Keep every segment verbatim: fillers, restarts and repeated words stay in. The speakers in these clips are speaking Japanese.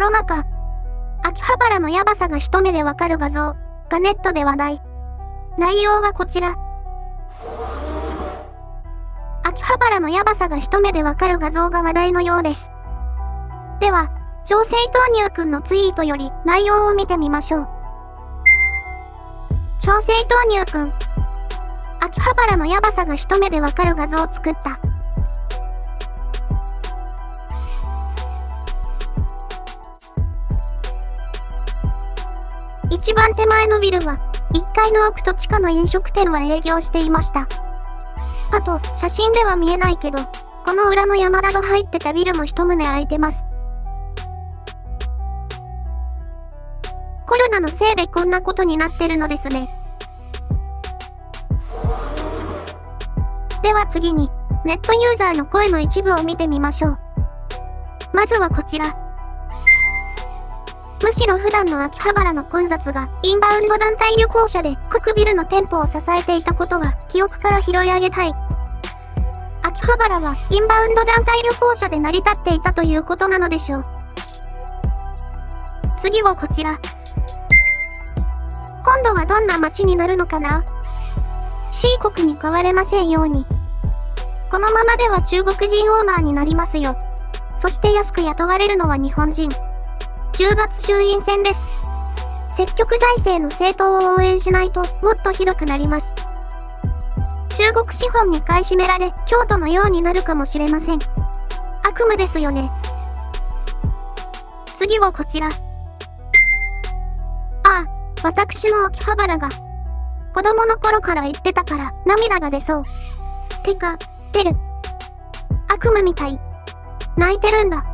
ロナ禍、秋葉原のヤバさが一目でわかる画像がネットで話題。内容はこちら。秋葉原のヤバさが一目でわかる画像が話題のようです。では、調整豆乳くんのツイートより内容を見てみましょう。調整豆乳くん、秋葉原のヤバさが一目でわかる画像を作った。一番手前のビルはいっかいの奥と地下の飲食店は営業していました。あと、写真では見えないけど、この裏の山田が入ってたビルも一棟空いてます。コロナのせいでこんなことになってるのですね。では次に、ネットユーザーの声の一部を見てみましょう。まずはこちら。むしろ普段の秋葉原の混雑がインバウンド団体旅行者で各ビルの店舗を支えていたことは記憶から拾い上げたい。秋葉原はインバウンド団体旅行者で成り立っていたということなのでしょう。次はこちら。今度はどんな街になるのかな？ C 国に変われませんように。このままでは中国人オーナーになりますよ。そして安く雇われるのは日本人。じゅうがつ衆院選です。積極財政の政党を応援しないともっとひどくなります。中国資本に買い占められ、京都のようになるかもしれません。悪夢ですよね。次はこちら。ああ、私の秋葉原が。子供の頃から言ってたから涙が出そう。てか、出る。悪夢みたい。泣いてるんだ。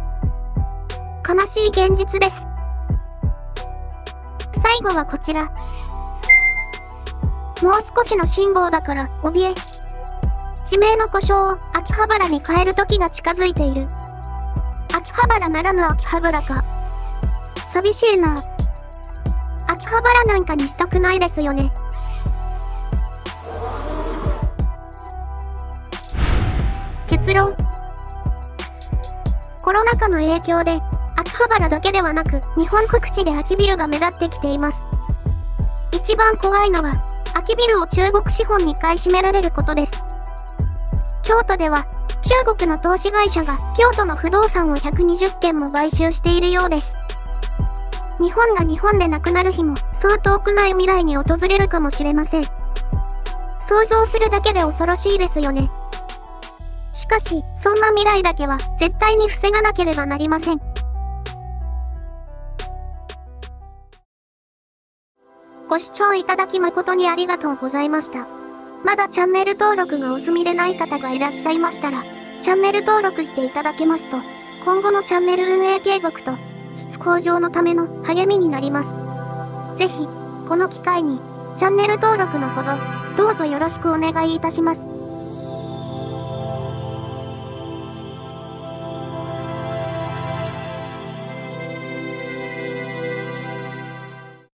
悲しい現実です。最後はこちら。もう少しの辛抱だから、怯え。地名の故障を秋葉原に変える時が近づいている。秋葉原ならぬ秋葉原か。寂しいな。秋葉原なんかにしたくないですよね。結論。コロナ禍の影響で、秋葉原だけではなく、日本各地で空きビルが目立ってきています。一番怖いのは、空きビルを中国資本に買い占められることです。京都では、中国の投資会社が京都の不動産をひゃくにじゅっけんも買収しているようです。日本が日本でなくなる日も、そう遠くない未来に訪れるかもしれません。想像するだけで恐ろしいですよね。しかし、そんな未来だけは絶対に防がなければなりません。ご視聴いただき誠にありがとうございました。まだチャンネル登録がお済みでない方がいらっしゃいましたら、チャンネル登録していただけますと、今後のチャンネル運営継続と、質向上のための励みになります。ぜひ、この機会に、チャンネル登録のほど、どうぞよろしくお願いいたします。